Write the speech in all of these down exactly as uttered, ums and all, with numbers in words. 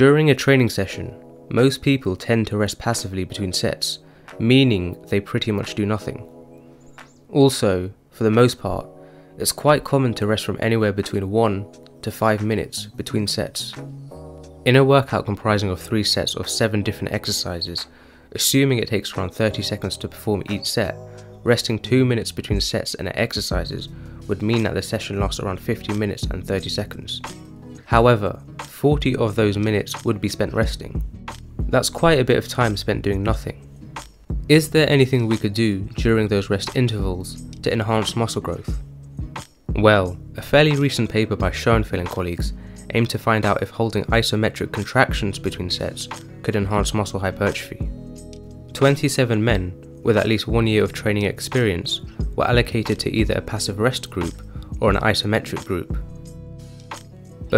During a training session, most people tend to rest passively between sets, meaning they pretty much do nothing. Also, for the most part, it's quite common to rest from anywhere between one to five minutes between sets. In a workout comprising of three sets of seven different exercises, assuming it takes around thirty seconds to perform each set, resting two minutes between sets and exercises would mean that the session lasts around fifty minutes and thirty seconds. However, forty of those minutes would be spent resting. That's quite a bit of time spent doing nothing. Is there anything we could do during those rest intervals to enhance muscle growth? Well, a fairly recent paper by Schoenfeld and colleagues aimed to find out if holding isometric contractions between sets could enhance muscle hypertrophy. twenty-seven men with at least one year of training experience were allocated to either a passive rest group or an isometric group.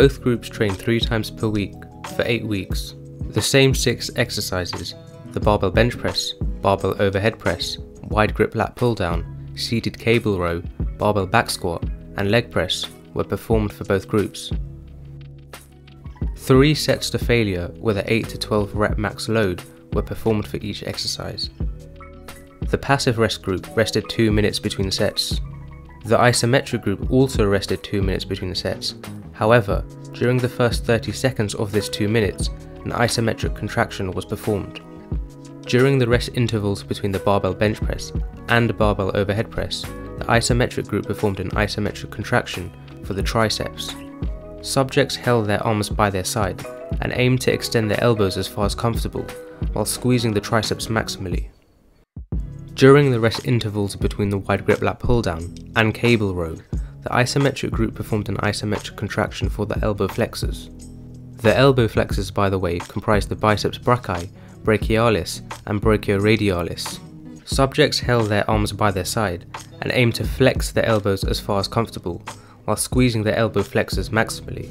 Both groups trained three times per week for eight weeks. The same six exercises, the barbell bench press, barbell overhead press, wide grip lat pull down, seated cable row, barbell back squat, and leg press were performed for both groups. Three sets to failure with an eight to twelve rep max load were performed for each exercise. The passive rest group rested two minutes between sets. The isometric group also rested two minutes between sets. However, during the first thirty seconds of this two minutes, an isometric contraction was performed. During the rest intervals between the barbell bench press and barbell overhead press, the isometric group performed an isometric contraction for the triceps. Subjects held their arms by their side and aimed to extend their elbows as far as comfortable while squeezing the triceps maximally. During the rest intervals between the wide grip lat pull down and cable row, the isometric group performed an isometric contraction for the elbow flexors. The elbow flexors, by the way, comprised the biceps brachii, brachialis, and brachioradialis. Subjects held their arms by their side and aimed to flex their elbows as far as comfortable while squeezing their elbow flexors maximally.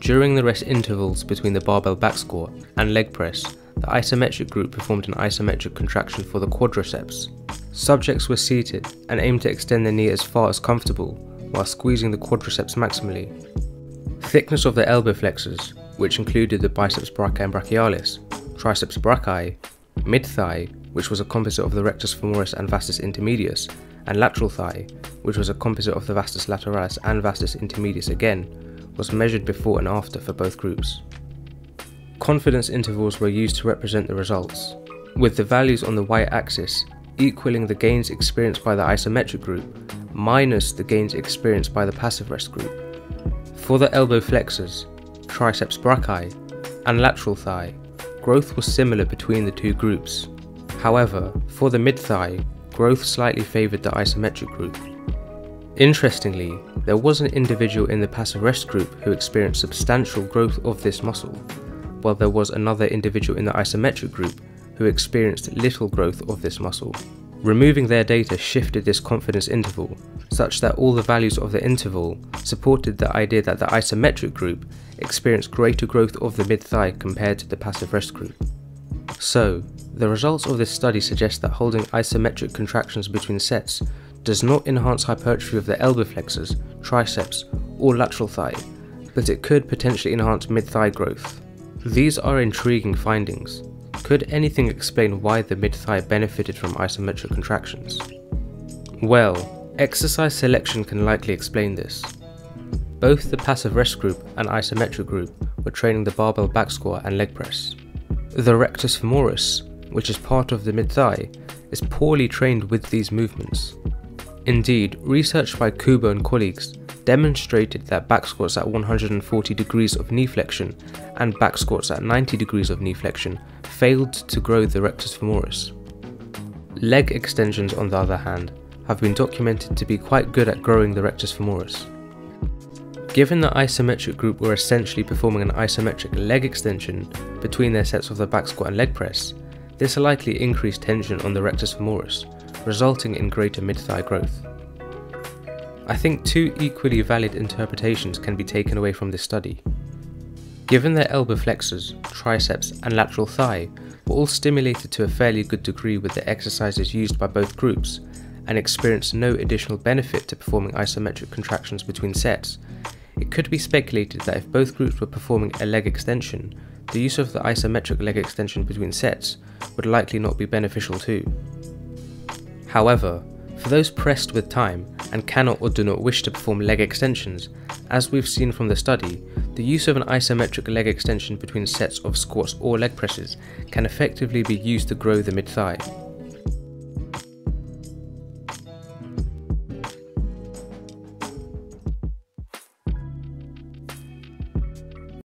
During the rest intervals between the barbell back squat and leg press, the isometric group performed an isometric contraction for the quadriceps. Subjects were seated and aimed to extend their knee as far as comfortable while squeezing the quadriceps maximally. Thickness of the elbow flexors, which included the biceps brachii and brachialis, triceps brachii, mid-thigh, which was a composite of the rectus femoris and vastus intermedius, and lateral thigh, which was a composite of the vastus lateralis and vastus intermedius again, was measured before and after for both groups. Confidence intervals were used to represent the results, with the values on the y-axis equaling the gains experienced by the isometric group minus the gains experienced by the passive rest group. For the elbow flexors, triceps brachii, and lateral thigh, growth was similar between the two groups. However, for the mid-thigh, growth slightly favoured the isometric group. Interestingly, there was an individual in the passive rest group who experienced substantial growth of this muscle, while there was another individual in the isometric group who experienced little growth of this muscle. Removing their data shifted this confidence interval, such that all the values of the interval supported the idea that the isometric group experienced greater growth of the mid-thigh compared to the passive rest group. So, the results of this study suggest that holding isometric contractions between sets does not enhance hypertrophy of the elbow flexors, triceps, or lateral thigh, but it could potentially enhance mid-thigh growth. These are intriguing findings. Could anything explain why the mid-thigh benefited from isometric contractions? Well, exercise selection can likely explain this. Both the passive rest group and isometric group were training the barbell back squat and leg press. The rectus femoris, which is part of the mid-thigh, is poorly trained with these movements. Indeed, research by Kubo and colleagues demonstrated that back squats at one hundred forty degrees of knee flexion and back squats at ninety degrees of knee flexion failed to grow the rectus femoris. Leg extensions, on the other hand, have been documented to be quite good at growing the rectus femoris. Given the isometric group were essentially performing an isometric leg extension between their sets of the back squat and leg press, this likely increased tension on the rectus femoris, resulting in greater mid-thigh growth. I think two equally valid interpretations can be taken away from this study. Given their elbow flexors, triceps and lateral thigh were all stimulated to a fairly good degree with the exercises used by both groups and experienced no additional benefit to performing isometric contractions between sets, it could be speculated that if both groups were performing a leg extension, the use of the isometric leg extension between sets would likely not be beneficial too. However, for those pressed with time and cannot or do not wish to perform leg extensions, as we've seen from the study, the use of an isometric leg extension between sets of squats or leg presses can effectively be used to grow the mid-thigh.